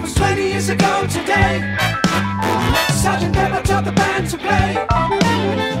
It was 20 years ago today. Sgt. Pepper taught the band to play.